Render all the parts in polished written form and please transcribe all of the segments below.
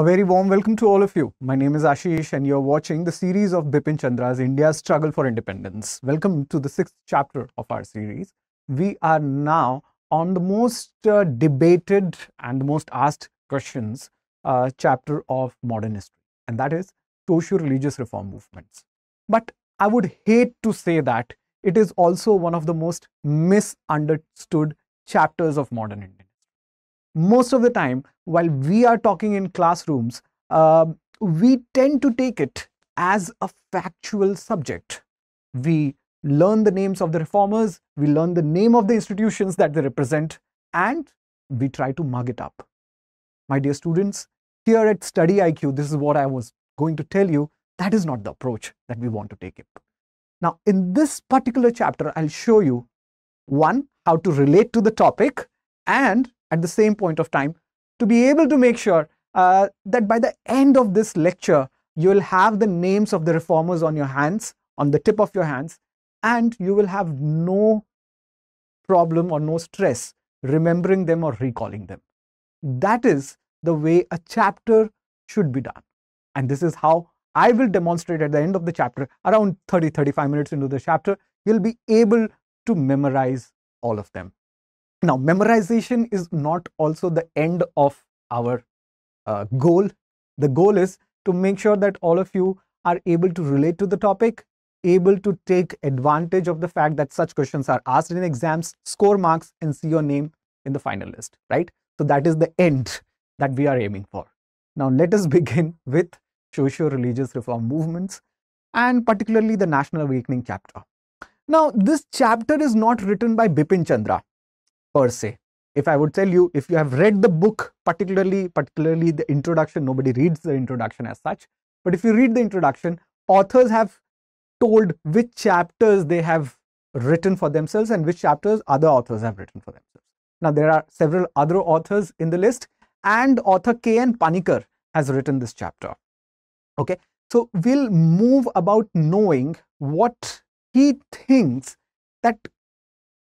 A very warm welcome to all of you. My name is Ashish and you're watching the series of Bipin Chandra's India's Struggle for Independence. Welcome to the 6th chapter of our series. We are now on the most debated and the most asked questions chapter of modern history, and that is socio-religious reform movements. But I would hate to say that it is also one of the most misunderstood chapters of modern India. Most of the time, while we are talking in classrooms, we tend to take it as a factual subject. We learn the names of the reformers, we learn the name of the institutions that they represent, and we try to mug it up. My dear students, here at StudyIQ, this is what I was going to tell you. That is not the approach that we want to take it. Now, in this particular chapter, I'll show you, one, how to relate to the topic, and at the same point of time, to be able to make sure that by the end of this lecture, you'll have the names of the reformers on your hands, on the tip of your hands, and you will have no problem or no stress remembering them or recalling them. That is the way a chapter should be done. And this is how I will demonstrate at the end of the chapter, around 30-35 minutes into the chapter, you'll be able to memorize all of them. Now, memorization is not also the end of our goal. The goal is to make sure that all of you are able to relate to the topic, able to take advantage of the fact that such questions are asked in exams, score marks, and see your name in the final list, right? So that is the end that we are aiming for. Now, let us begin with socio-religious reform movements and particularly the National Awakening chapter. Now, this chapter is not written by Bipin Chandra per se. If I would tell you, if you have read the book, particularly the introduction, nobody reads the introduction as such. But if you read the introduction, authors have told which chapters they have written for themselves and which chapters other authors have written for themselves. Now, there are several other authors in the list, and author K. N. Panikar has written this chapter. Okay, so we'll move about knowing what he thinks that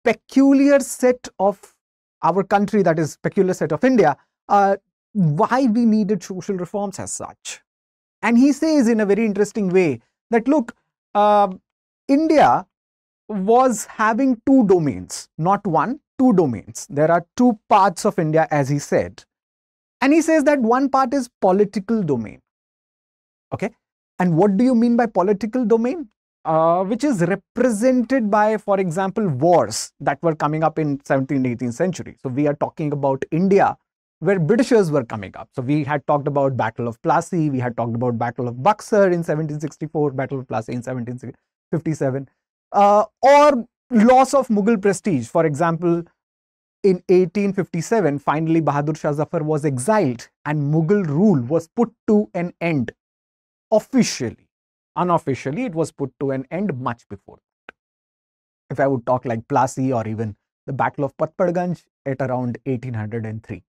peculiar set of our country, that is peculiar set of India, why we needed social reforms as such. And he says in a very interesting way that look, India was having two domains, not one, two domains. There are two parts of India, as he said. And he says that one part is political domain. Okay. And what do you mean by political domain? Which is represented by, for example, wars that were coming up in 17th, 18th century. So we are talking about India where Britishers were coming up. So we had talked about Battle of Plassey, we had talked about Battle of Buxar in 1764, Battle of Plassey in 1757, or loss of Mughal prestige. For example, in 1857, finally Bahadur Shah Zafar was exiled and Mughal rule was put to an end officially. Unofficially, it was put to an end much before that. If I would talk like Plassey or even the Battle of Patparganj at around 1803.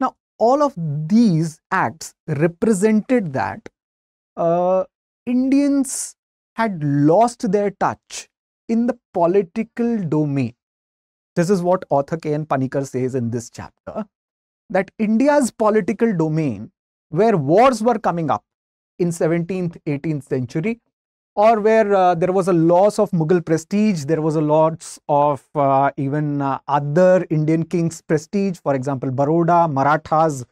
Now, all of these acts represented that Indians had lost their touch in the political domain. This is what author K. N. Panikar says in this chapter, that India's political domain, where wars were coming up in 17th, 18th century, or where there was a loss of Mughal prestige, there was a loss of even other Indian kings' prestige, for example, Baroda, Marathas,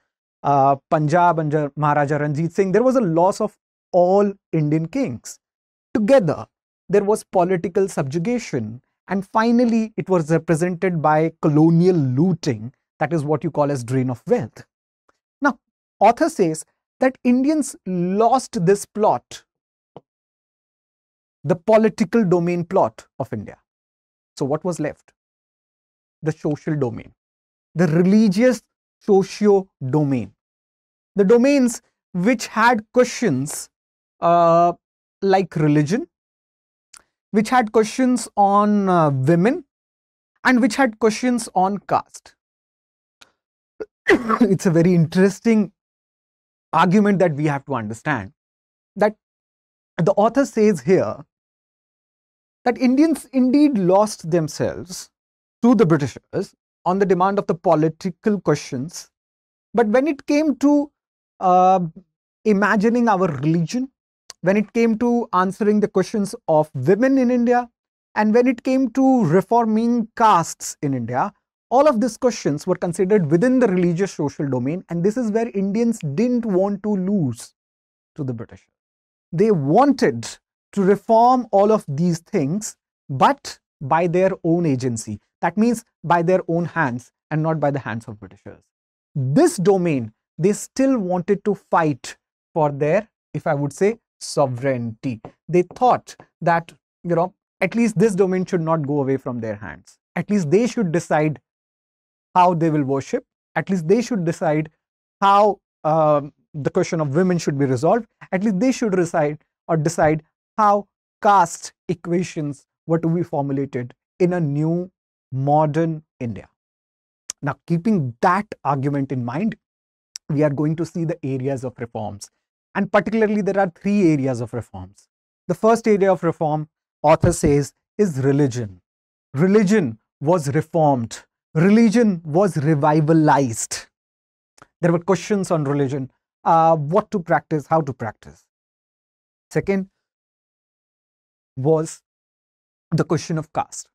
Punjab under Maharaja Ranjit Singh, there was a loss of all Indian kings. Together, there was political subjugation, and finally, it was represented by colonial looting, that is what you call as drain of wealth. Now, author says that Indians lost this plot, the political domain plot of India. So what was left? The social domain, the religious socio domain, the domains which had questions like religion, which had questions on women, and which had questions on caste. It's a very interesting argument that we have to understand, that the author says here that Indians indeed lost themselves to the Britishers on the demand of the political questions, but when it came to imagining our religion, when it came to answering the questions of women in India, and when it came to reforming castes in India. All of these questions were considered within the religious social domain, and this is where Indians didn't want to lose to the British. They wanted to reform all of these things, but by their own agency. That means by their own hands and not by the hands of Britishers. This domain, they still wanted to fight for their, if I would say, sovereignty. They thought that, you know, at least this domain should not go away from their hands. At least they should decide how they will worship. At least they should decide how the question of women should be resolved. At least they should decide how caste equations were to be formulated in a new modern India. Now, keeping that argument in mind, we are going to see the areas of reforms, and particularly there are three areas of reforms. The first area of reform, author says, is religion. Religion was reformed. Religion was revivalized. There were questions on religion, what to practice, how to practice. Second was the question of caste.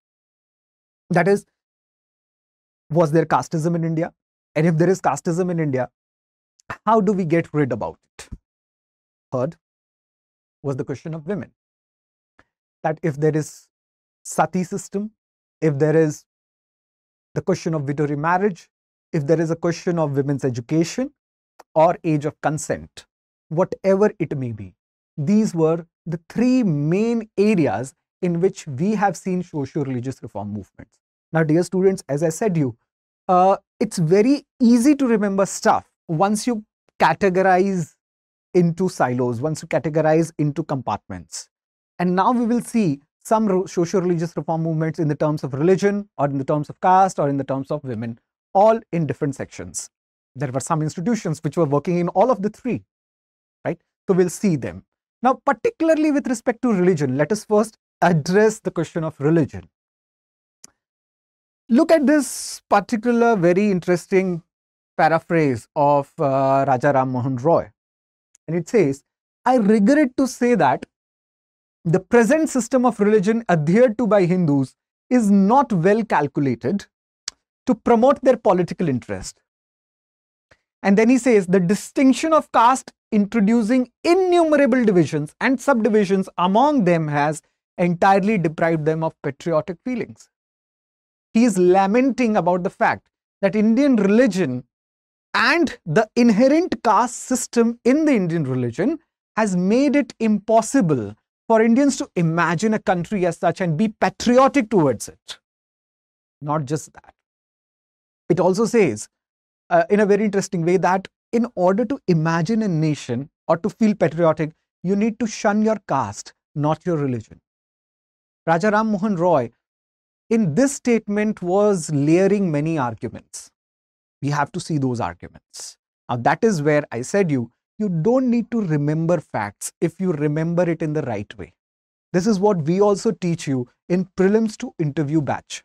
That is, was there casteism in India? And if there is casteism in India, how do we get rid about it? Third was the question of women. That if there is sati system, if there is the question of widowry marriage, if there is a question of women's education or age of consent, whatever it may be, these were the three main areas in which we have seen socio-religious reform movements. Now, dear students, as I said you, it's very easy to remember stuff once you categorize into silos, once you categorize into compartments. And now we will see some socio-religious reform movements in the terms of religion, or in the terms of caste, or in the terms of women, all in different sections. There were some institutions which were working in all of the three, right? So we'll see them. Now, particularly with respect to religion, let us first address the question of religion. Look at this particular very interesting paraphrase of Raja Ram Mohan Roy, and it says, "I regret to say that the present system of religion adhered to by Hindus is not well calculated to promote their political interest." And then he says, "The distinction of caste introducing innumerable divisions and subdivisions among them has entirely deprived them of patriotic feelings." He is lamenting about the fact that Indian religion and the inherent caste system in the Indian religion has made it impossible for Indians to imagine a country as such and be patriotic towards it. Not just that. It also says in a very interesting way that in order to imagine a nation or to feel patriotic, you need to shun your caste, not your religion. Raja Ram Mohan Roy, in this statement, was layering many arguments. We have to see those arguments. Now, that is where I said you don't need to remember facts if you remember it in the right way. This is what we also teach you in prelims to interview batch.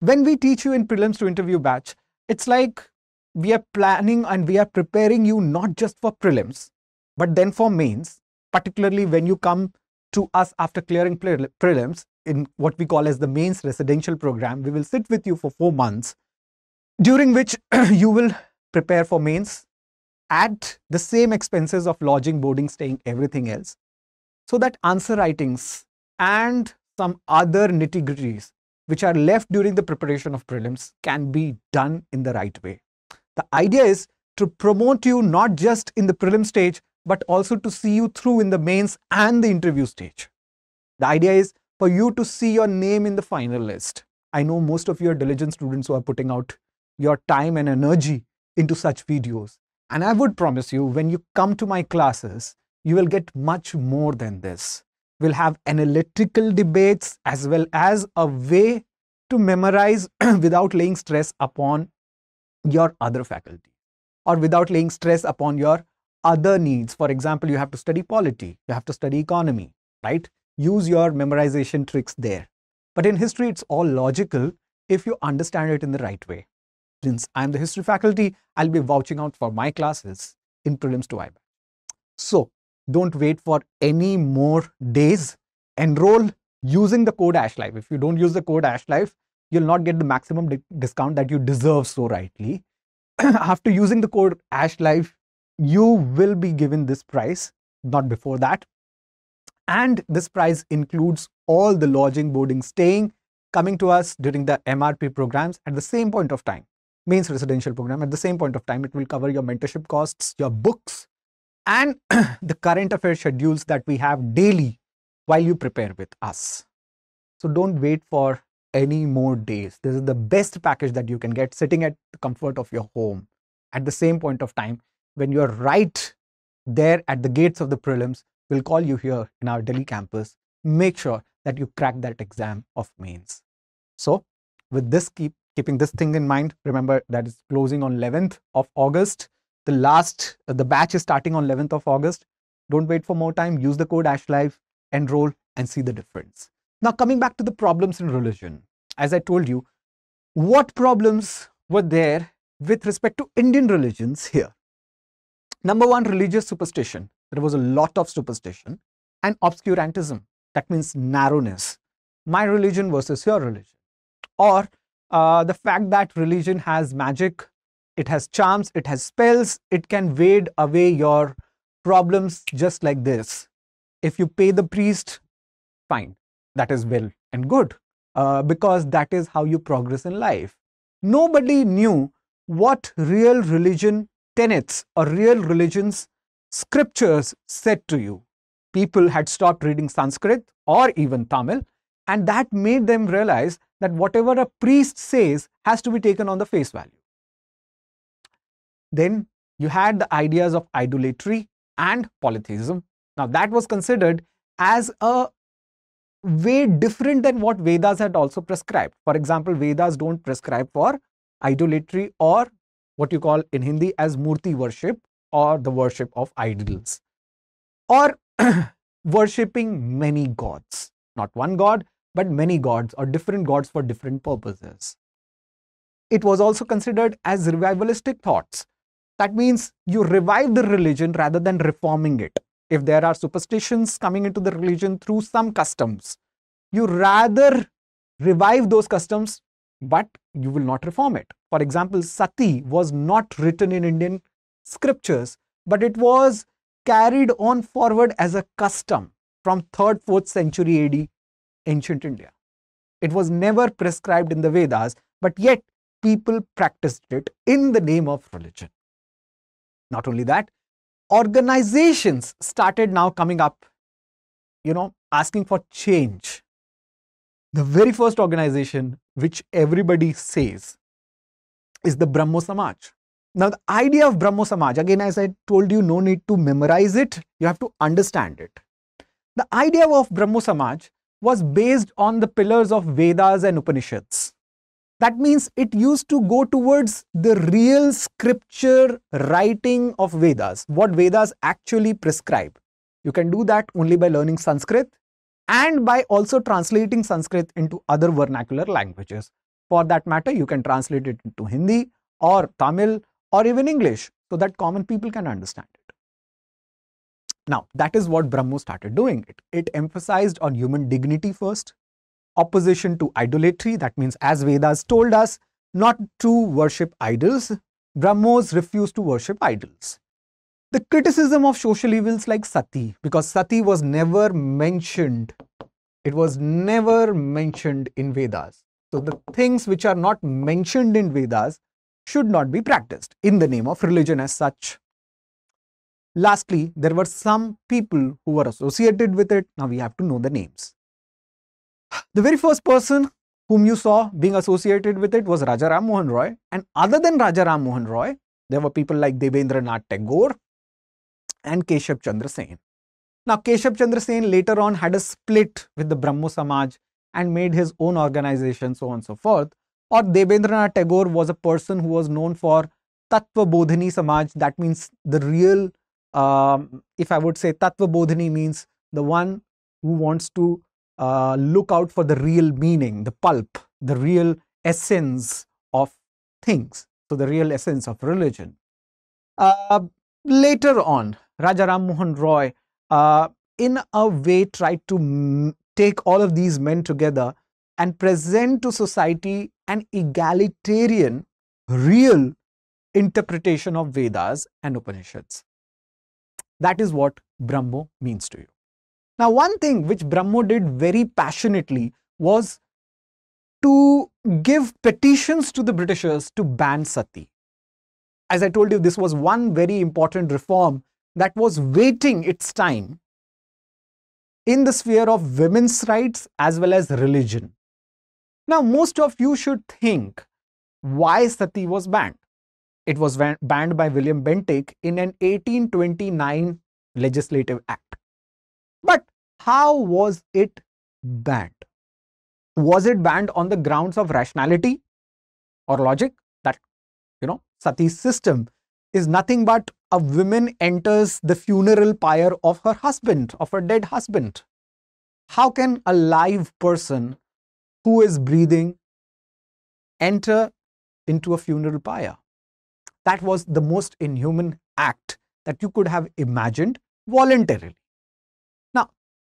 When we teach you in prelims to interview batch, it's like we are planning and we are preparing you not just for prelims, but then for mains, particularly when you come to us after clearing prelims in what we call as the mains residential program. We will sit with you for 4 months, during which you will prepare for mains at the same expenses of lodging, boarding, staying, everything else, so that answer writings and some other nitty-gritties which are left during the preparation of prelims can be done in the right way. The idea is to promote you not just in the prelim stage, but also to see you through in the mains and the interview stage. The idea is for you to see your name in the final list. I know most of you are diligent students who are putting out your time and energy into such videos. And I would promise you, when you come to my classes, you will get much more than this. We'll have analytical debates as well as a way to memorize without laying stress upon your other faculty or without laying stress upon your other needs. For example, you have to study polity, you have to study economy, right? Use your memorization tricks there. But in history, it's all logical if you understand it in the right way. Since I'm the history faculty, I'll be vouching out for my classes. in prelims to IMAT. So don't wait for any more days. Enroll using the code ASHLIFE. If you don't use the code ASHLIFE, you'll not get the maximum discount that you deserve so rightly. After using the code ASHLIFE, you will be given this prize, not before that. And this prize includes all the lodging, boarding, staying, coming to us during the MRP programs at the same point of time, mains residential program at the same point of time. It will cover your mentorship costs, your books, and the current affairs schedules that we have daily while you prepare with us. So don't wait for any more days. This is the best package that you can get, sitting at the comfort of your home at the same point of time when you're right there at the gates of the prelims. We'll call you here in our Delhi campus. Make sure that you crack that exam of mains. So with this, keeping this thing in mind, remember that it's closing on 11th of August. The batch is starting on 11th of August. Don't wait for more time. Use the code ASHLIFE, enroll, and see the difference. Now, coming back to the problems in religion, as I told you, what problems were there with respect to Indian religions here? Number 1, religious superstition. There was a lot of superstition and obscurantism. That means narrowness. My religion versus your religion. Or the fact that religion has magic, it has charms, it has spells, it can wade away your problems just like this. If you pay the priest, fine, that is well and good, because that is how you progress in life. Nobody knew what real religion tenets or real religion's scriptures said to you. People had stopped reading Sanskrit or even Tamil, and that made them realize that whatever a priest says has to be taken on the face value. Then you had the ideas of idolatry and polytheism. Now that was considered as a way different than what Vedas had also prescribed. For example, Vedas don't prescribe for idolatry or what you call in Hindi as murti worship, or the worship of idols, or worshipping many gods, not one god, but many gods or different gods for different purposes. It was also considered as revivalistic thoughts. That means you revive the religion rather than reforming it. If there are superstitions coming into the religion through some customs, you rather revive those customs, but you will not reform it. For example, sati was not written in Indian scriptures, but it was carried on forward as a custom from 3rd, 4th century AD ancient India. It was never prescribed in the Vedas, but yet people practiced it in the name of religion. Not only that, organizations started now coming up, asking for change. The very first organization which everybody says is the Brahmo Samaj. Now, the idea of Brahmo Samaj, again, as I told you, no need to memorize it, you have to understand it. The idea of Brahmo Samaj was based on the pillars of Vedas and Upanishads. That means it used to go towards the real scripture writing of Vedas, what Vedas actually prescribe. You can do that only by learning Sanskrit and by also translating Sanskrit into other vernacular languages. For that matter, you can translate it into Hindi or Tamil or even English so that common people can understand it. Now, that is what Brahmo started doing. It emphasized on human dignity first, opposition to idolatry, that means as Vedas told us not to worship idols, Brahmos refused to worship idols. The criticism of social evils like sati, because sati was never mentioned, it was never mentioned in Vedas. So the things which are not mentioned in Vedas should not be practiced in the name of religion as such. Lastly, there were some people who were associated with it. Now we have to know the names. The very first person whom you saw being associated with it was Raja Ram Mohan Roy. And other than Raja Ram Mohan Roy, there were people like Debendranath Tagore and Keshav Chandra Sen. Now, Keshav Chandra Sen later on had a split with the Brahmo Samaj and made his own organization, so on and so forth. Or Debendranath Tagore was a person who was known for Tatva Bodhini Samaj. That means the real, if I would say Tatva Bodhini means the one who wants to look out for the real meaning, the pulp, the real essence of things. So the real essence of religion. later on, Raja Ram Mohan Roy in a way tried to take all of these men together and present to society an egalitarian, real interpretation of Vedas and Upanishads. That is what Brahmo means to you. Now, one thing which Brahmo did very passionately was to give petitions to the Britishers to ban sati. As I told you, this was one very important reform that was waiting its time in the sphere of women's rights as well as religion. Now, most of you should think why sati was banned. It was banned by William Bentinck in an 1829 legislative act. But how was it banned? Was it banned on the grounds of rationality or logic, that, you know, sati system is nothing but a woman enters the funeral pyre of her husband, of her dead husband. How can a live person who is breathing enter into a funeral pyre? That was the most inhuman act that you could have imagined voluntarily. Now,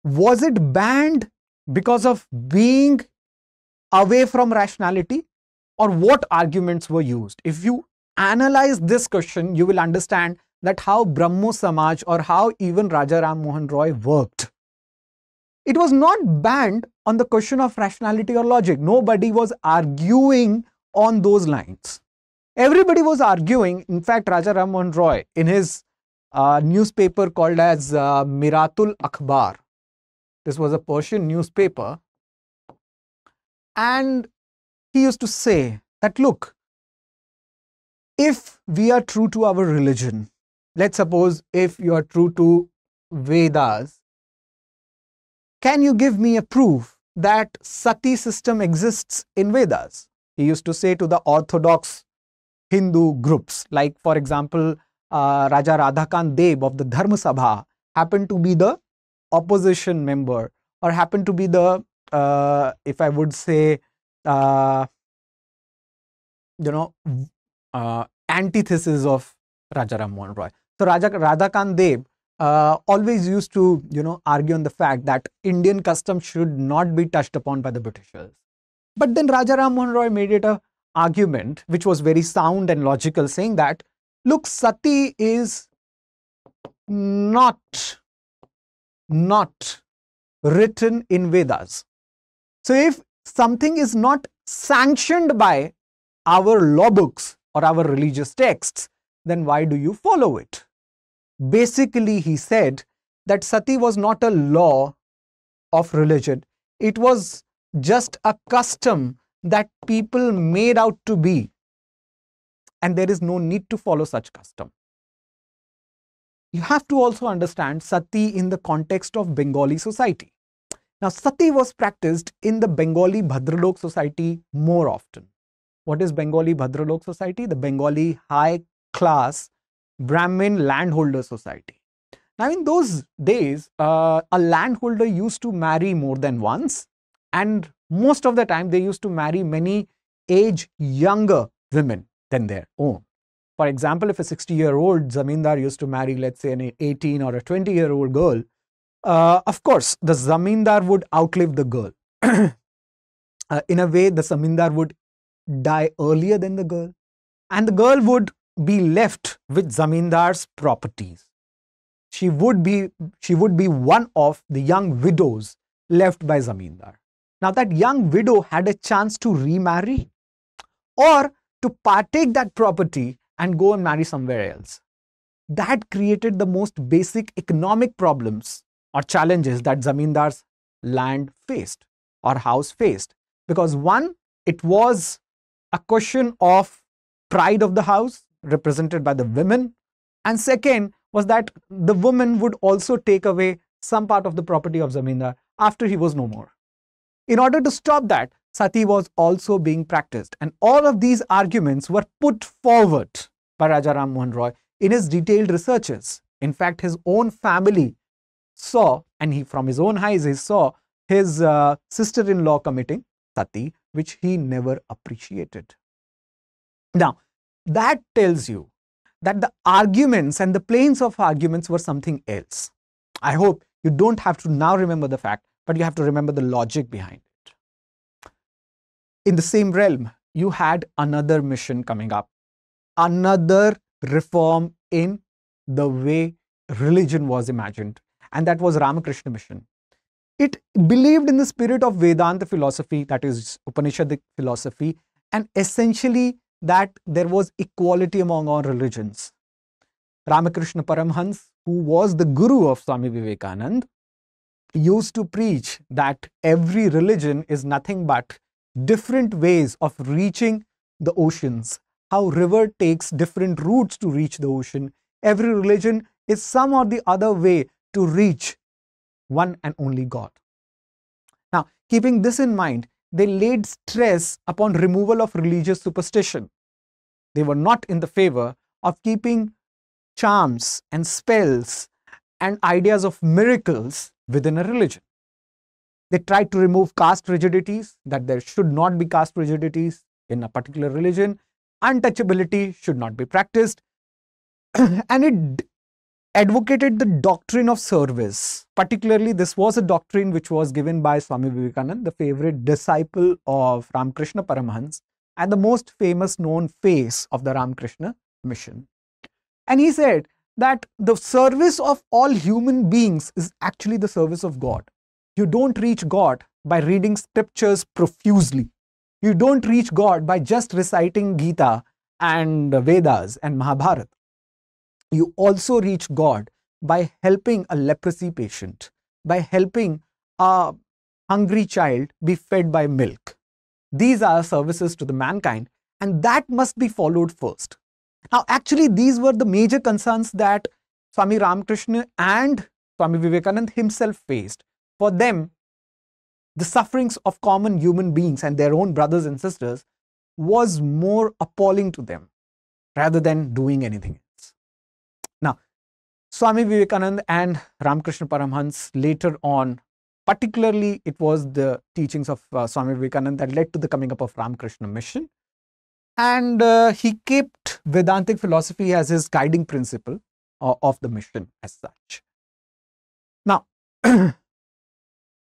was it banned because of being away from rationality, or what arguments were used? If you analyze this question, you will understand that how Brahmo Samaj or how even Raja Ram Mohan Roy worked. It was not banned on the question of rationality or logic. Nobody was arguing on those lines. Everybody was arguing. In fact, Raja Ram Mohan Roy, in his newspaper called as Miratul Akbar, this was a Persian newspaper, and he used to say that, look, if we are true to our religion, let's suppose if you are true to Vedas, can you give me a proof that sati system exists in Vedas? He used to say to the orthodox Hindu groups, like for example, Raja Radhakant Deb of the Dharma Sabha happened to be the opposition member, or happened to be the, if I would say, antithesis of Raja Ram Mohan Roy. So Raja Radhakant Deb always used to, argue on the fact that Indian customs should not be touched upon by the Britishers. But then Raja Ram Mohan Roy made it an argument which was very sound and logical, saying that, look, sati is not written in Vedas. So if something is not sanctioned by our law books or our religious texts, then why do you follow it? Basically, he said that sati was not a law of religion. It was just a custom that people made out to be, and there is no need to follow such custom. You have to also understand sati in the context of Bengali society. Now, sati was practiced in the Bengali Bhadralok society more often. What is Bengali Bhadralok society? The Bengali high class Brahmin landholder society. Now, in those days, a landholder used to marry more than once, and most of the time they used to marry many age younger women than their own. For example, if a 60-year-old zamindar used to marry, let's say, an 18 or a 20-year-old girl, of course, the zamindar would outlive the girl. In a way, the zamindar would die earlier than the girl, and the girl would be left with zamindar's properties. She would be one of the young widows left by zamindar. Now, that young widow had a chance to remarry or to partake that property and go and marry somewhere else. That created the most basic economic problems or challenges that zamindar's land faced or house faced. Because one, it was a question of pride of the house represented by the women. And second was that the woman would also take away some part of the property of zamindar after he was no more. In order to stop that, sati was also being practiced, and all of these arguments were put forward by Raja Ram Mohan Roy in his detailed researches. In fact, his own family saw, and he from his own eyes, he saw his sister-in-law committing sati, which he never appreciated. Now, that tells you that the arguments and the planes of arguments were something else. I hope you don't have to now remember the fact, but you have to remember the logic behind it. In the same realm, you had another mission coming up, another reform in the way religion was imagined, and that was Ramakrishna Mission. It believed in the spirit of Vedanta philosophy, that is Upanishadic philosophy, and essentially that there was equality among all religions. Ramakrishna Paramhans, who was the guru of Swami Vivekananda, used to preach that every religion is nothing but different ways of reaching the oceans, how river takes different routes to reach the ocean. Every religion is some or the other way to reach one and only God. Now, keeping this in mind, they laid stress upon removal of religious superstition. They were not in the favor of keeping charms and spells and ideas of miracles within a religion. They tried to remove caste rigidities, that there should not be caste rigidities in a particular religion. Untouchability should not be practiced. And it advocated the doctrine of service. Particularly, this was a doctrine which was given by Swami Vivekananda, the favorite disciple of Ramakrishna Paramhans and the most famous known face of the Ramakrishna Mission. And he said that the service of all human beings is actually the service of God. You don't reach God by reading scriptures profusely. You don't reach God by just reciting Gita and Vedas and Mahabharata. You also reach God by helping a leprosy patient, by helping a hungry child be fed by milk. These are services to the mankind, and that must be followed first. Now, actually, these were the major concerns that Swami Ramakrishna and Swami Vivekananda himself faced. For them, the sufferings of common human beings and their own brothers and sisters was more appalling to them rather than doing anything. Swami Vivekananda and Ramakrishna Paramhans later on, particularly it was the teachings of Swami Vivekananda that led to the coming up of Ramakrishna Mission. And he kept Vedantic philosophy as his guiding principle of the mission as such. Now,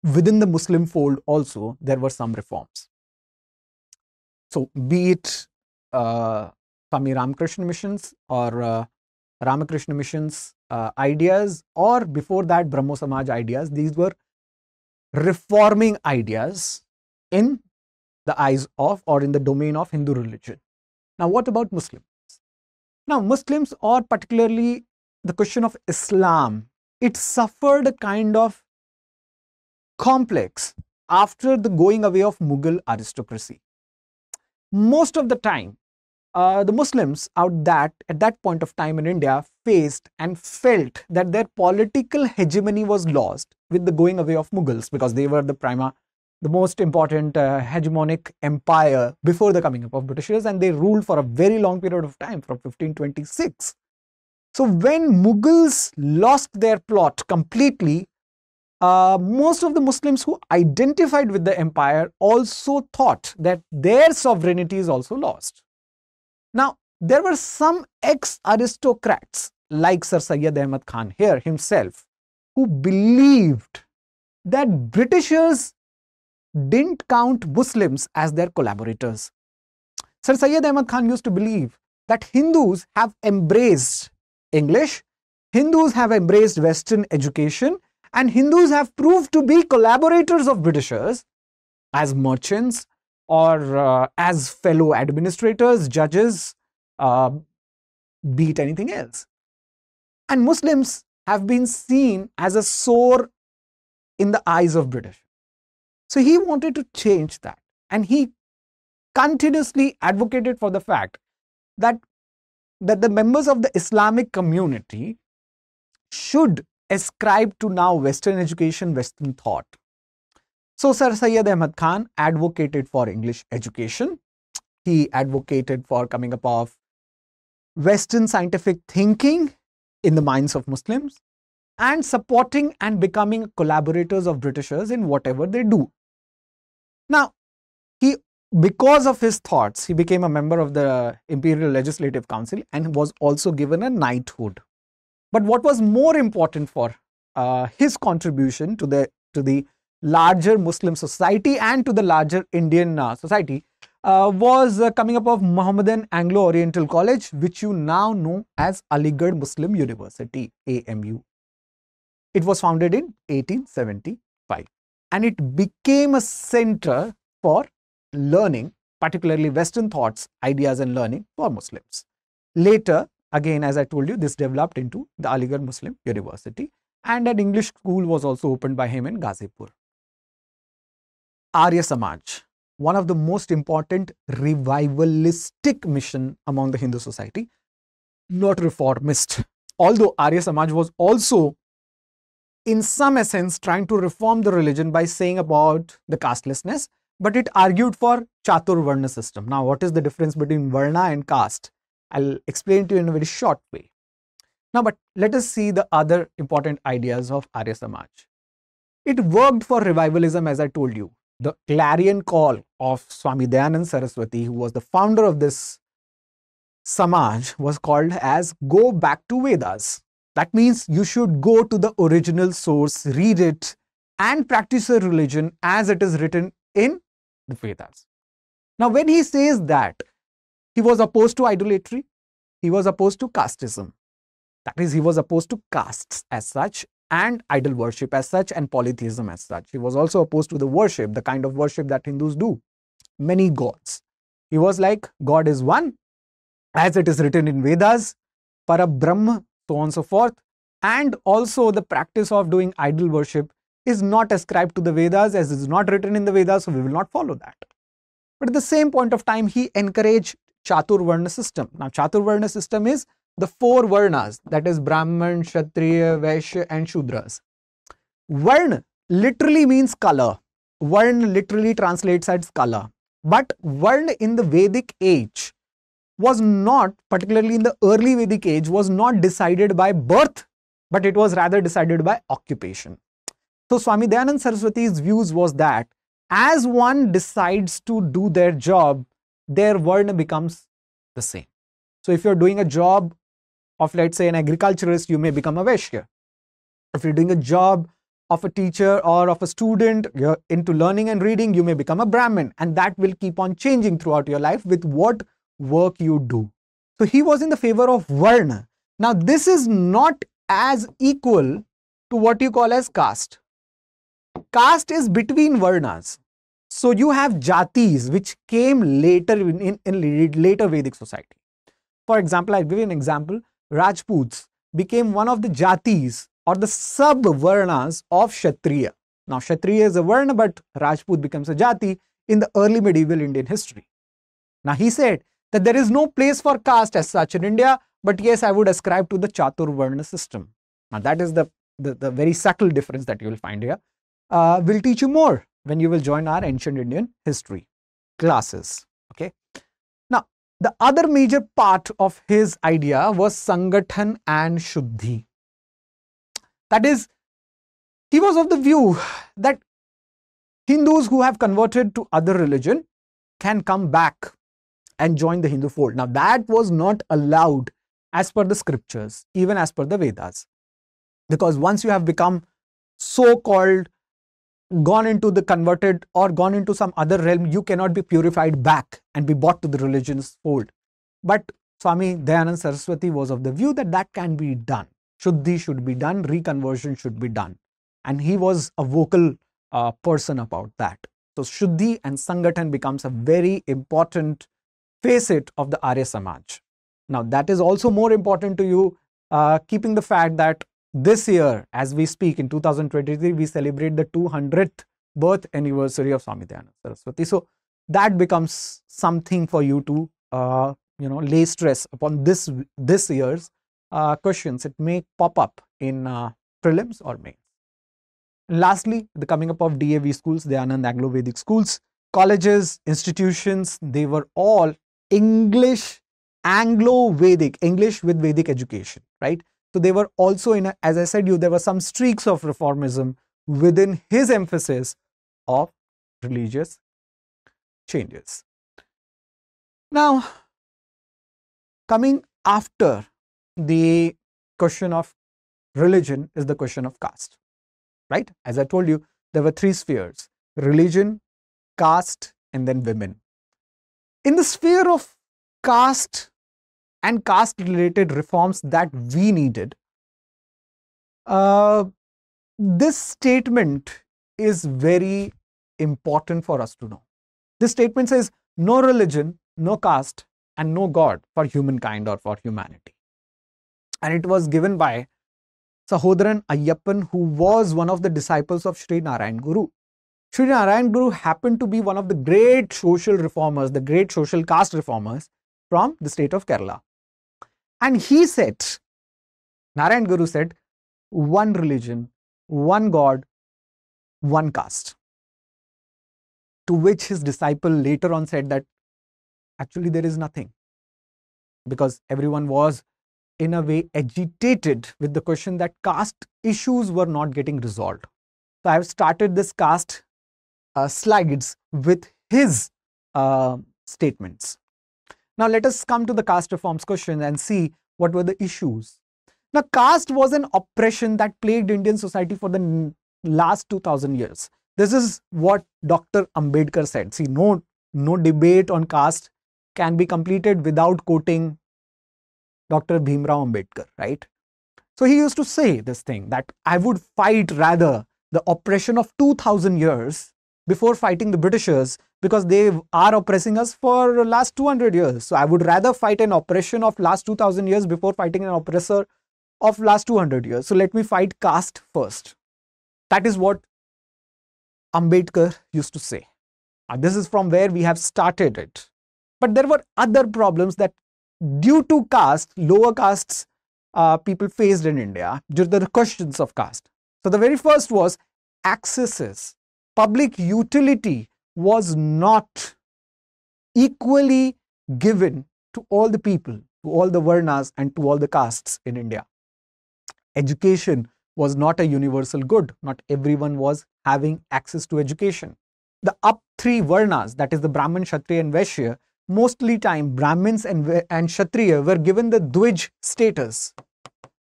within the Muslim fold also, there were some reforms. So, be it Swami Ramakrishna Missions or Ramakrishna Mission's ideas, or before that Brahmo Samaj ideas, these were reforming ideas in the eyes of or in the domain of Hindu religion. Now, what about Muslims? Now, Muslims, or particularly the question of Islam, it suffered a kind of complex after the going away of Mughal aristocracy. Most of the time, the Muslims at that point of time in India faced and felt that their political hegemony was lost with the going away of Mughals, because they were the most important hegemonic empire before the coming up of Britishers, and they ruled for a very long period of time from 1526. So when Mughals lost their plot completely, most of the Muslims who identified with the empire also thought that their sovereignty is also lost. Now, there were some ex-aristocrats like Sir Sayyid Ahmad Khan here himself, who believed that Britishers didn't count Muslims as their collaborators. Sir Sayyid Ahmad Khan used to believe that Hindus have embraced English, Hindus have embraced Western education, and Hindus have proved to be collaborators of Britishers as merchants, or as fellow administrators, judges, be it anything else. And Muslims have been seen as a sore in the eyes of British. So he wanted to change that, and he continuously advocated for the fact that the members of the Islamic community should ascribe to now Western education, Western thought. So, Sir Sayyid Ahmad Khan advocated for English education. He advocated for coming up of Western scientific thinking in the minds of Muslims, and supporting and becoming collaborators of Britishers in whatever they do. Now, he Because of his thoughts, he became a member of the Imperial Legislative Council and was also given a knighthood. But what was more important for his contribution to the larger Muslim society and to the larger Indian society was coming up of Mohammedan Anglo-Oriental College, which you now know as Aligarh Muslim University, AMU. It was founded in 1875 and it became a center for learning, particularly Western thoughts, ideas and learning for Muslims. Later, again, as I told you, this developed into the Aligarh Muslim University, and an English school was also opened by him in Ghazipur. Arya Samaj, one of the most important revivalistic mission among the Hindu society, not reformist. Although Arya Samaj was also in some essence trying to reform the religion by saying about the castelessness, but it argued for Chatur Varna system. Now, what is the difference between Varna and caste? I'll explain to you in a very short way. Now, but let us see the other important ideas of Arya Samaj. It worked for revivalism, as I told you. The clarion call of Swami Dayanand Saraswati, who was the founder of this Samaj, was called as go back to Vedas. That means you should go to the original source, read it and practice your religion as it is written in the Vedas. Now, when he says that, he was opposed to idolatry, he was opposed to casteism. That is, he was opposed to castes as such and idol worship as such and polytheism as such. He was also opposed to the worship, the kind of worship that Hindus do, many gods. He was like, God is one, as it is written in Vedas, para Brahma, so on and so forth. And also the practice of doing idol worship is not ascribed to the Vedas, as it is not written in the Vedas, so we will not follow that. But at the same point of time, he encouraged Chatur Varna system. Now, Chatur Varna system is the four Varnas, that is Brahman, Kshatriya, Vaishya and Shudras. Varna literally means color. Varna literally translates as color. But Varna in the Vedic age was not, particularly in the early Vedic age, was not decided by birth, but it was rather decided by occupation. So, Swami Dayanand Saraswati's views was that as one decides to do their job, their Varna becomes the same. So, if you are doing a job of, let's say, an agriculturist, you may become a Vaishya. If you are doing a job of a teacher or of a student, you are into learning and reading, you may become a Brahmin, and that will keep on changing throughout your life with what work you do. So, he was in the favor of Varna. Now, this is not as equal to what you call as caste. Caste is between Varnas. So, you have Jatis, which came later in later Vedic society. For example, I'll give you an example. Rajputs became one of the Jatis or the sub-Varnas of Kshatriya. Now, Kshatriya is a Varna, but Rajput becomes a Jati in the early medieval Indian history. Now, he said that there is no place for caste as such in India, but yes, I would ascribe to the Chatur Varna system. Now, that is the very subtle difference that you will find here. We'll teach you more when you will join our ancient Indian history classes. Okay. Now, the other major part of his idea was Sangathan and Shuddhi. That is, he was of the view that Hindus who have converted to other religion can come back and join the Hindu fold. Now, that was not allowed as per the scriptures, even as per the Vedas, because once you have become so-called gone into the converted or gone into some other realm, you cannot be purified back and be brought to the religion's fold. But Swami Dayanand Saraswati was of the view that that can be done. Shuddhi should be done, reconversion should be done. And he was a vocal person about that. So, Shuddhi and Sangathan becomes a very important facet of the Arya Samaj. Now, that is also more important to you, keeping the fact that this year, as we speak, in 2023, we celebrate the 200th birth anniversary of Swami Dayanand Saraswati. So, that becomes something for you to, lay stress upon this year's questions. It may pop up in prelims or mains. Lastly, the coming up of DAV schools, Dayanand Anglo-Vedic schools, colleges, institutions, they were all English, Anglo-Vedic, English with Vedic education, right? So, they were also in, as I said, there were some streaks of reformism within his emphasis of religious changes. Now, coming after the question of religion is the question of caste, right? As I told you, there were three spheres: religion, caste, and then women. In the sphere of caste and caste related reforms that we needed, this statement is very important for us to know. This statement says no religion, no caste, and no God for humankind or for humanity. And it was given by Sahodran Ayyappan, who was one of the disciples of Sri Narayan Guru. Sri Narayan Guru happened to be one of the great social reformers, the great social caste reformers from the state of Kerala. And he said, Narayan Guru said, one religion, one God, one caste. To which his disciple later on said that actually there is nothing, because everyone was in a way agitated with the question that caste issues were not getting resolved. So I have started this caste slides with his statements. Now let us come to the caste reforms question and see what were the issues. Now caste was an oppression that plagued Indian society for the last 2000 years. This is what Dr. Ambedkar said. See, no debate on caste can be completed without quoting Dr. Bhimrao Ambedkar, right? So he used to say this thing that I would fight rather the oppression of 2000 years before fighting the Britishers, because they are oppressing us for the last 200 years. So I would rather fight an oppression of last 2000 years before fighting an oppressor of last 200 years. So let me fight caste first. That is what Ambedkar used to say. And this is from where we have started it. But there were other problems that due to caste, lower castes people faced in India due to the questions of caste. So the very first was accesses. Public utility was not equally given to all the people, to all the varnas and to all the castes in India. Education was not a universal good. Not everyone was having access to education. The up three varnas, that is the Brahmin, Kshatriya and Vaishya, mostly time Brahmins and Kshatriya were given the Dvij status.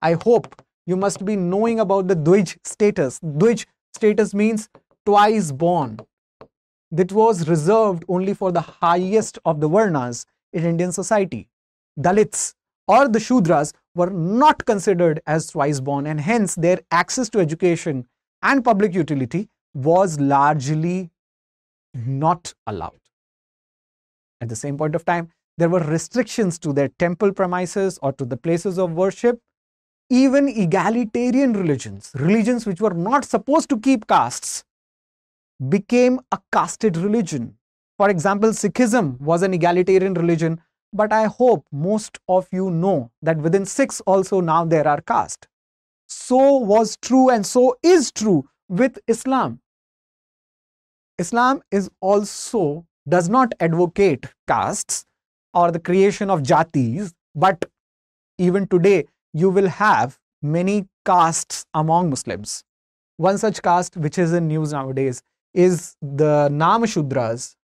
I hope you must be knowing about the Dvij status. Dvij status means twice born. That was reserved only for the highest of the varnas in Indian society. Dalits or the Shudras were not considered as twice born, and hence their access to education and public utility was largely not allowed. At the same point of time, there were restrictions to their temple premises or to the places of worship. Even egalitarian religions, religions which were not supposed to keep castes, became a casted religion. For example, Sikhism was an egalitarian religion, but I hope most of you know that within Sikhs also now there are castes. So was true and so is true with Islam. Islam is also does not advocate castes or the creation of jatis, but even today you will have many castes among Muslims. One such caste which is in news nowadays is the Naamshudras.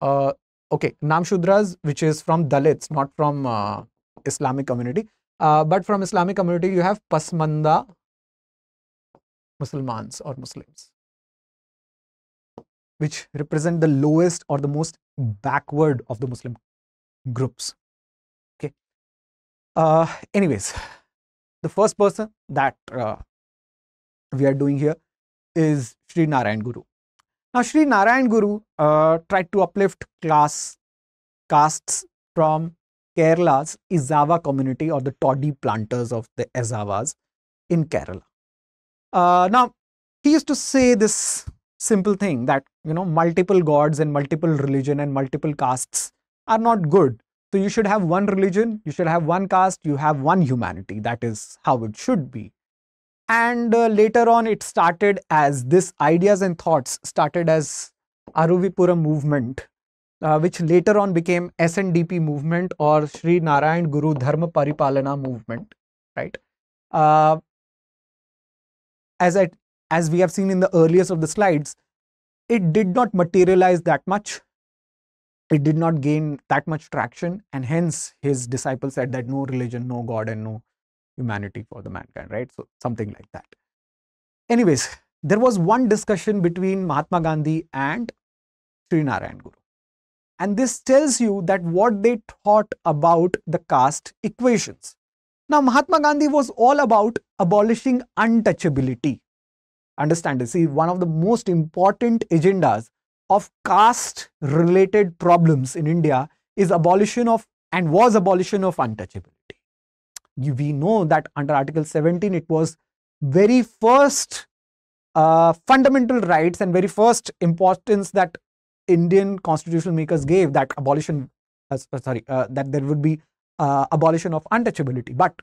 Naamshudras, which is from Dalits, not from Islamic community, but from Islamic community you have Pasmanda Musulmans or Muslims, which represent the lowest or the most backward of the Muslim groups. Okay. Anyways, the first person that we are doing here is Sri Narayan Guru. Now, Sri Narayan Guru tried to uplift castes from Kerala's Ezava community or the toddy planters of the Ezavas in Kerala. Now, he used to say this simple thing that, you know, multiple gods and multiple religion and multiple castes are not good. So you should have one religion, you should have one caste, you have one humanity. That is how it should be. And later on, it started as this ideas and thoughts started as Aruvipura movement, which later on became SNDP movement or Sri Narayan Guru Dharma Paripalana movement, right? As we have seen in the earliest of the slides, it did not materialize that much. It did not gain that much traction, and hence his disciples said that no religion, no God, and no humanity for the mankind, right? So something like that. Anyways, there was one discussion between Mahatma Gandhi and Sri Narayan Guru, and this tells you that what they thought about the caste equations. Now, Mahatma Gandhi was all about abolishing untouchability. Understand this, see, one of the most important agendas of caste related problems in India is abolition of, and was abolition of, untouchability. We know that under Article 17, it was very first fundamental rights and very first importance that Indian constitutional makers gave, that abolition, that there would be abolition of untouchability. But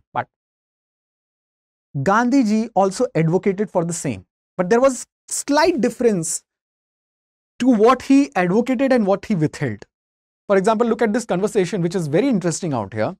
Gandhiji also advocated for the same, but there was slight difference to what he advocated and what he withheld. For example, look at this conversation, which is very interesting out here.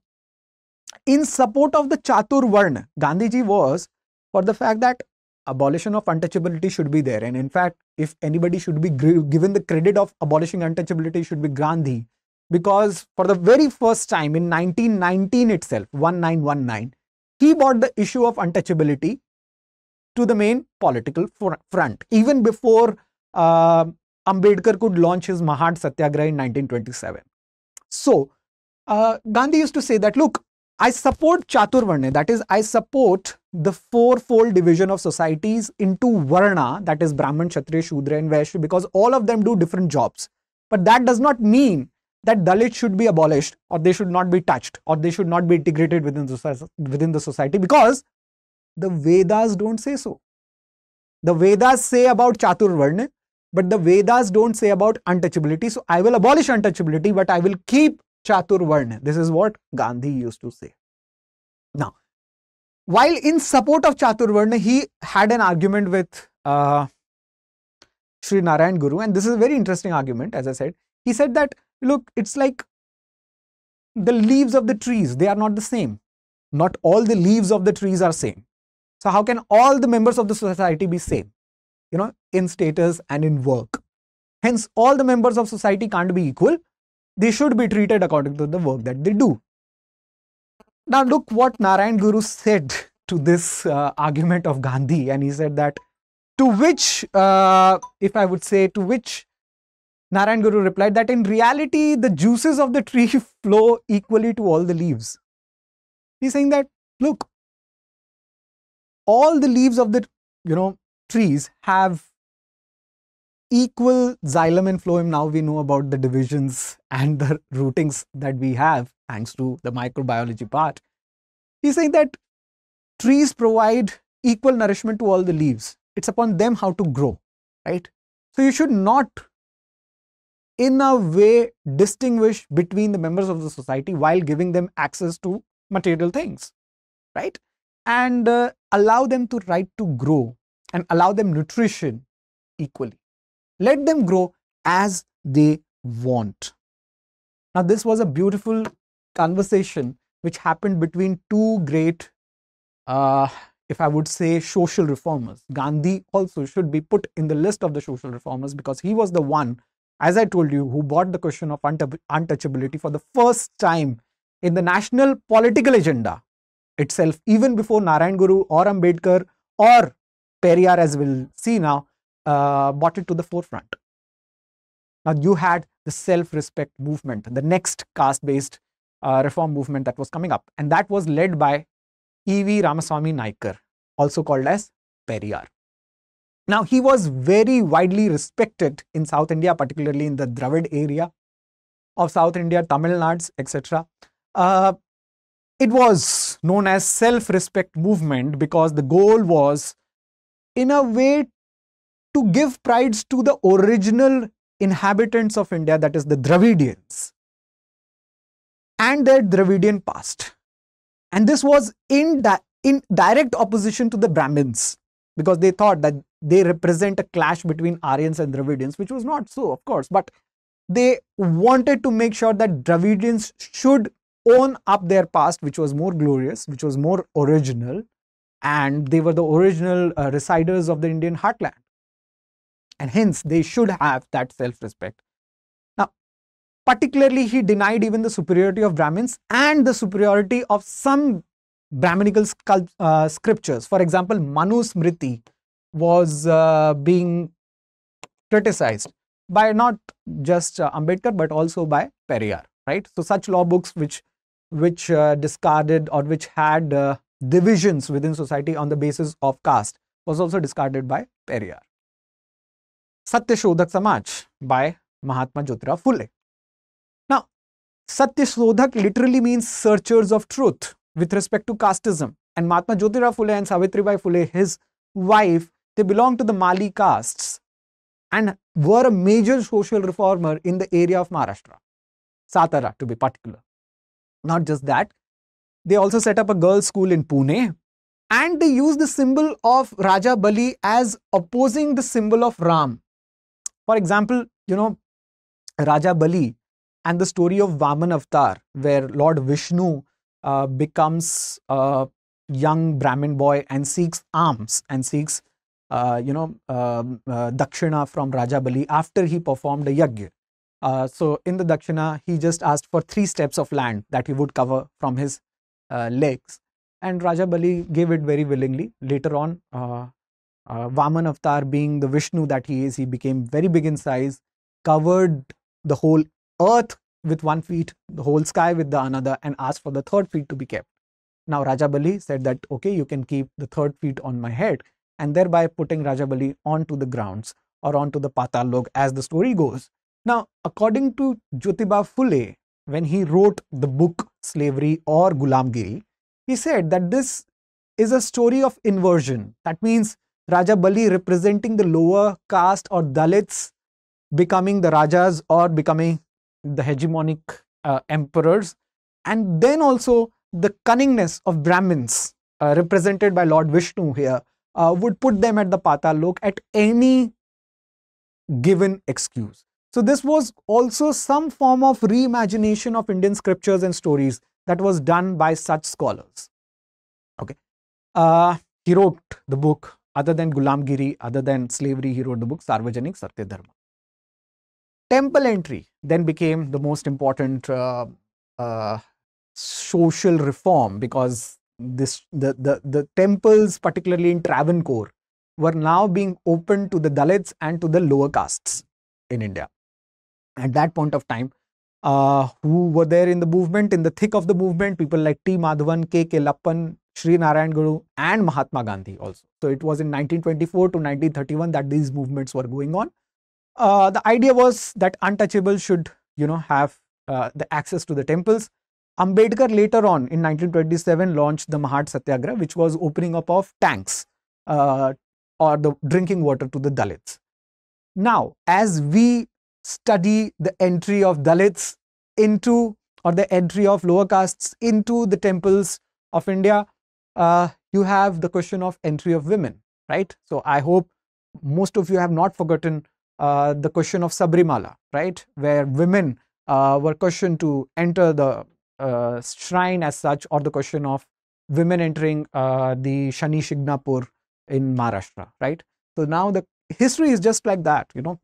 In support of the Chatur Varna, Gandhiji was for the fact that abolition of untouchability should be there, and in fact, if anybody should be given the credit of abolishing untouchability, it should be Gandhi, because for the very first time in 1919 itself, 1919, he brought the issue of untouchability to the main political front, even before Ambedkar could launch his Mahad Satyagraha in 1927. So, Gandhi used to say that, look, I support Chaturvarna, that is, I support the fourfold division of societies into Varna, that is Brahman, Kshatriya, Shudra and Vaishya, because all of them do different jobs. But that does not mean that Dalit should be abolished, or they should not be touched, or they should not be integrated within the society, because the Vedas don't say so. The Vedas say about Chaturvarna, but the Vedas don't say about untouchability. So I will abolish untouchability, but I will keep Chaturvarna. This is what Gandhi used to say. Now, while in support of Chaturvarna, he had an argument with Sri Narayan Guru, and this is a very interesting argument, as I said. He said that, look, it's like the leaves of the trees, they are not the same. Not all the leaves of the trees are same. So how can all the members of the society be same, you know, in status and in work? Hence, all the members of society can't be equal. They should be treated according to the work that they do. Now look what Narayan Guru said to this argument of Gandhi, and he said that to which, Narayan Guru replied that in reality the juices of the tree flow equally to all the leaves. He's saying that, look, all the leaves of the, you know, trees have equal xylem and phloem. Now we know about the divisions and the rootings that we have thanks to the microbiology part. He's saying that trees provide equal nourishment to all the leaves. It's upon them how to grow, right? So you should not in a way distinguish between the members of the society while giving them access to material things, right? And allow them the right to grow and allow them nutrition equally. Let them grow as they want. Now, this was a beautiful conversation which happened between two great, if I would say, social reformers. Gandhi also should be put in the list of the social reformers, because he was the one, as I told you, who brought the question of untouchability for the first time in the national political agenda itself, even before Narayan Guru or Ambedkar or Periyar, as we'll see now. Brought it to the forefront. Now you had the self-respect movement, the next caste-based reform movement that was coming up, and that was led by E.V. Ramaswamy Nayakar, also called as Periyar. Now he was very widely respected in South India, particularly in the Dravid area of South India, Tamil Nadu, etc. It was known as self-respect movement because the goal was, in a way, to give prides to the original inhabitants of India, that is the Dravidians, and their Dravidian past. And this was in direct opposition to the Brahmins, because they thought that they represent a clash between Aryans and Dravidians, which was not so, of course, but they wanted to make sure that Dravidians should own up their past, which was more glorious, which was more original, and they were the original residers of the Indian heartland. and hence they should have that self-respect. Now, particularly he denied even the superiority of Brahmins and the superiority of some Brahminical scriptures. For example, Manusmriti was being criticized by not just Ambedkar but also by Periyar, right? So such law books which discarded or which had divisions within society on the basis of caste was also discarded by Periyar. Satyashodhak Samaj by Mahatma Jyotirao Phule. Now, Satyashodhak literally means searchers of truth with respect to casteism, and Mahatma Jyotirao Phule and Savitribai Phule, his wife, they belonged to the Mali castes and were a major social reformer in the area of Maharashtra, Satara to be particular. Not just that, they also set up a girls' school in Pune, and they used the symbol of Raja Bali as opposing the symbol of Ram. For example, you know, Raja Bali and the story of Vaman Avatar, where Lord Vishnu becomes a young Brahmin boy and seeks alms and seeks Dakshina from Raja Bali after he performed a yajna. So in the Dakshina, he just asked for 3 steps of land that he would cover from his legs, and Raja Bali gave it very willingly. Later on, Vaman Avatar, being the Vishnu that he is, he became very big in size, covered the whole earth with 1 foot, the whole sky with the another, and asked for the 3rd foot to be kept. Now Raja Bali said that, okay, you can keep the 3rd foot on my head, and thereby putting Raja Bali onto the grounds or onto the Patal Lok, as the story goes. Now, according to Jyotiba Phule, when he wrote the book Slavery or Gulamgiri, he said that this is a story of inversion. That means Raja Bali representing the lower caste or Dalits becoming the Rajas or becoming the hegemonic emperors, and then also the cunningness of Brahmins represented by Lord Vishnu here would put them at the Patal Lok at any given excuse. So this was also some form of reimagination of Indian scriptures and stories that was done by such scholars. Okay, he wrote the book, other than Gulamgiri, other than Slavery, he wrote the book Sarvajanik Satya Dharma. Temple entry then became the most important social reform, because the temples, particularly in Travancore, were now being opened to the Dalits and to the lower castes in India. At that point of time, who were there in the movement, in the thick of the movement? People like T. Madhavan, K. Lappan, Sri Narayan Guru and Mahatma Gandhi also. So it was in 1924 to 1931 that these movements were going on. The idea was that untouchables should, you know, have the access to the temples. Ambedkar later on in 1927 launched the Mahat Satyagraha, which was opening up of tanks or the drinking water to the Dalits. Now, as we study the entry of Dalits into, or the entry of lower castes into the temples of India, you have the question of entry of women, right? So I hope most of you have not forgotten the question of Sabrimala, right? Where women were questioned to enter the shrine as such, or the question of women entering the Shani Shignapur in Maharashtra, right? So now the history is just like that, you know,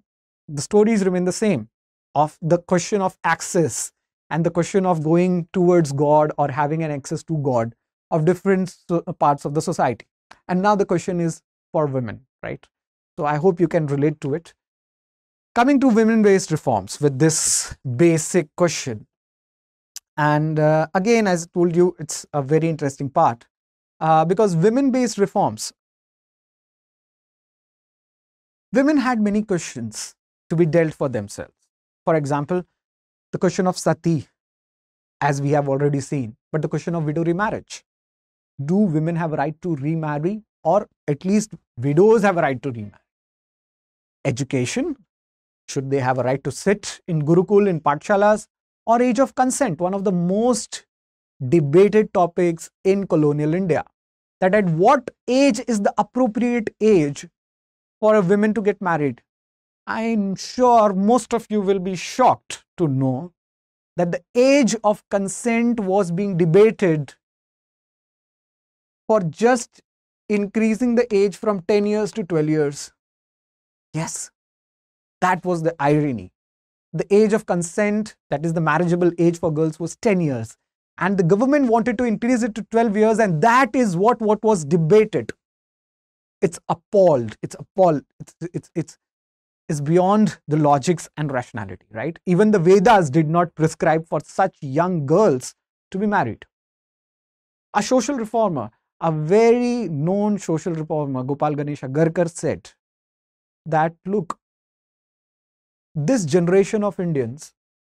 the stories remain the same of the question of access and the question of going towards God or having an access to God of different parts of the society. And now the question is for women, right? So I hope you can relate to it. Coming to women-based reforms with this basic question. And again, as I told you, it's a very interesting part because women-based reforms, women had many questions to be dealt for themselves. For example, the question of sati, as we have already seen, but the question of widow remarriage. Do women have a right to remarry, or at least widows have a right to remarry? Education, should they have a right to sit in Gurukul, in Patshalas, or age of consent, one of the most debated topics in colonial India, that at what age is the appropriate age for a woman to get married? I'm sure most of you will be shocked to know that the age of consent was being debated for just increasing the age from 10 years to 12 years. Yes, That was the irony. The age of consent, that is the marriageable age for girls, was 10 years. And the government wanted to increase it to 12 years, and that is what was debated. It's appalled. It's appalled. It's beyond the logics and rationality, right? Even the Vedas did not prescribe for such young girls to be married. A social reformer, a very known social reformer, Gopal Ganesh Agarkar, said that, look, this generation of Indians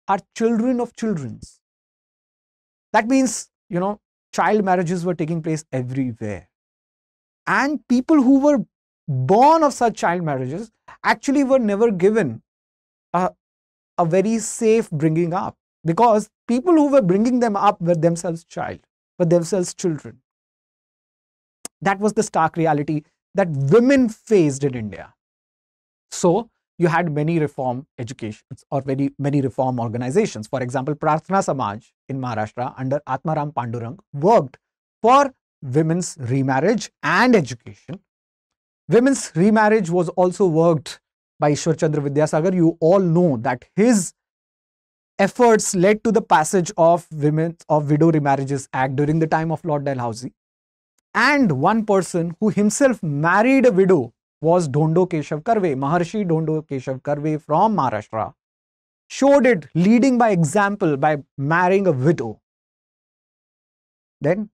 are children of children's. That means, you know, child marriages were taking place everywhere. And people who were born of such child marriages actually were never given a very safe bringing up, because people who were bringing them up were themselves children. That was the stark reality that women faced in India. So you had many reform educations or many reform organizations. For example, Prarthana Samaj in Maharashtra under Atmaram Pandurang worked for women's remarriage and education. Women's remarriage was also worked by Ishwar Chandra Vidyasagar. You all know that his efforts led to the passage of Widow Remarriages Act during the time of Lord Dalhousie. And one person who himself married a widow was Dhondo Keshav Karve. Maharshi Dhondo Keshav Karve from Maharashtra showed it, leading by example, by marrying a widow. Then,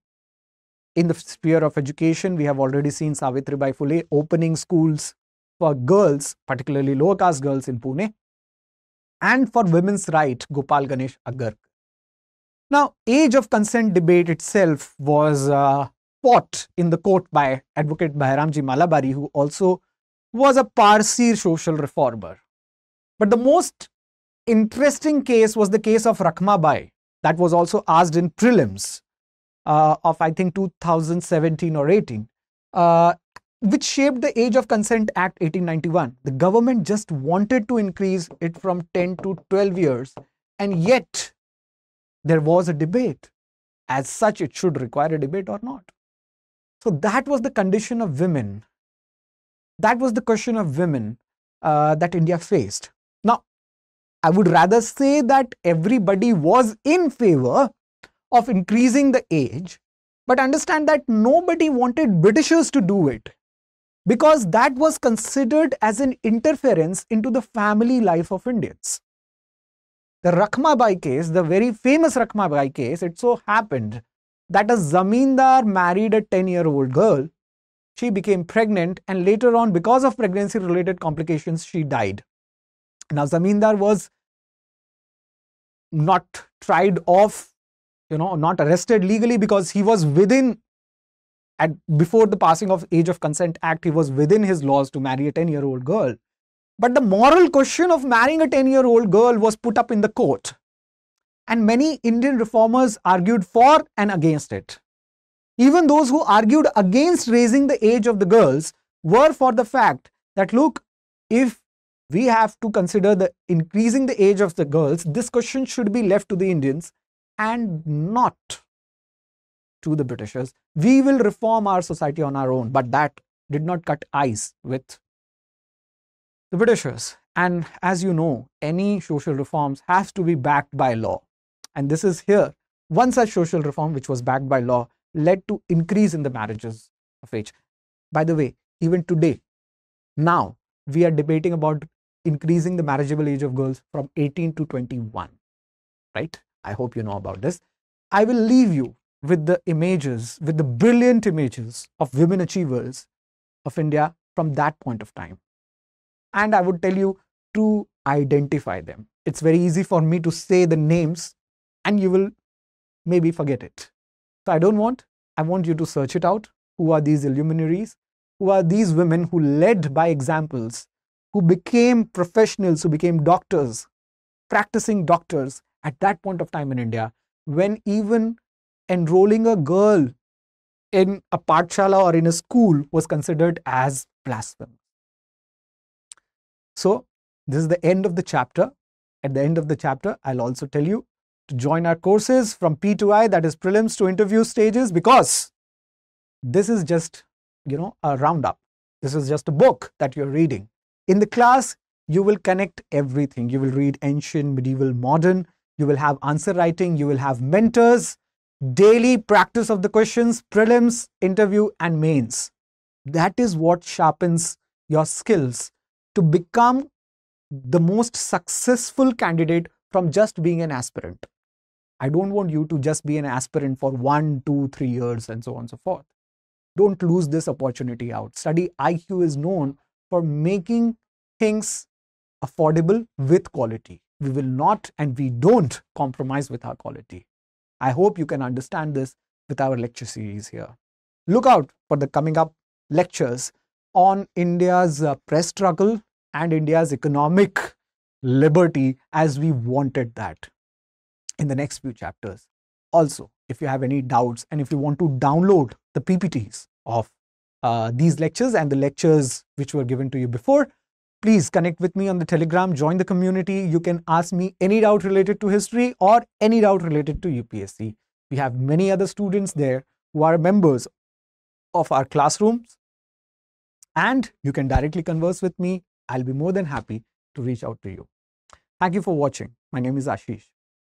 in the sphere of education, we have already seen Savitribai Phule opening schools for girls, particularly lower caste girls in Pune, and for women's rights, Gopal Ganesh Agarkar. Now, age of consent debate itself was fought in the court by Advocate Bhairamji Malabari, who also was a Parsi social reformer. But the most interesting case was the case of Rakhmabai, that was also asked in prelims of, I think, 2017 or 18, which shaped the Age of Consent Act 1891. The government just wanted to increase it from 10 to 12 years, and yet there was a debate. As such, it should require a debate or not. So that was the condition of women. That was the question of women that India faced. Now, I would rather say that everybody was in favor of increasing the age, but understand that nobody wanted Britishers to do it, because that was considered as an interference into the family life of Indians. The Rakhmabai case, the very famous Rakhmabai case, it so happened that a zamindar married a 10-year-old girl. She became pregnant, and later on, because of pregnancy-related complications, she died. Now, zamindar was not tried off, you know, not arrested legally, because he was within, before the passing of Age of Consent Act, he was within his laws to marry a 10-year-old girl. But the moral question of marrying a 10-year-old girl was put up in the court. And many Indian reformers argued for and against it. Even those who argued against raising the age of the girls were for the fact that, look, if we have to consider the increasing the age of the girls, this question should be left to the Indians and not to the Britishers. We will reform our society on our own. But that did not cut ice with the Britishers. And as you know, any social reforms have to be backed by law. And this is here. One such social reform which was backed by law led to increase in the marriages of age. By the way, even today, now we are debating about increasing the marriageable age of girls from 18 to 21, right? I hope you know about this. I will leave you with the images, with the brilliant images of women achievers of India from that point of time. And I would tell you to identify them. It's very easy for me to say the names and you will maybe forget it. So I want you to search it out. Who are these luminaries? Who are these women who led by examples, who became professionals, who became doctors, practicing doctors at that point of time in India, when even enrolling a girl in a paathshala or in a school was considered as blasphemy. So this is the end of the chapter. At the end of the chapter, I'll also tell you to join our courses from P to I, that is prelims to interview stages, because this is just, you know, a roundup. This is just a book that you're reading. In the class, you will connect everything. You will read ancient, medieval, modern. You will have answer writing. You will have mentors, daily practice of the questions, prelims, interview and mains. That is what sharpens your skills to become the most successful candidate from just being an aspirant. I don't want you to just be an aspirant for 1, 2, 3 years and so on and so forth. Don't lose this opportunity out. StudyIQ is known for making things affordable with quality. We will not and we don't compromise with our quality. I hope you can understand this with our lecture series here. Look out for the coming up lectures on India's press struggle and India's economic liberty as we wanted that in the next few chapters. Also, if you have any doubts and if you want to download the PPTs of these lectures and the lectures which were given to you before, please connect with me on the Telegram, join the community. You can ask me any doubt related to history or any doubt related to UPSC. We have many other students there who are members of our classrooms and you can directly converse with me. I'll be more than happy to reach out to you. Thank you for watching. My name is Ashish.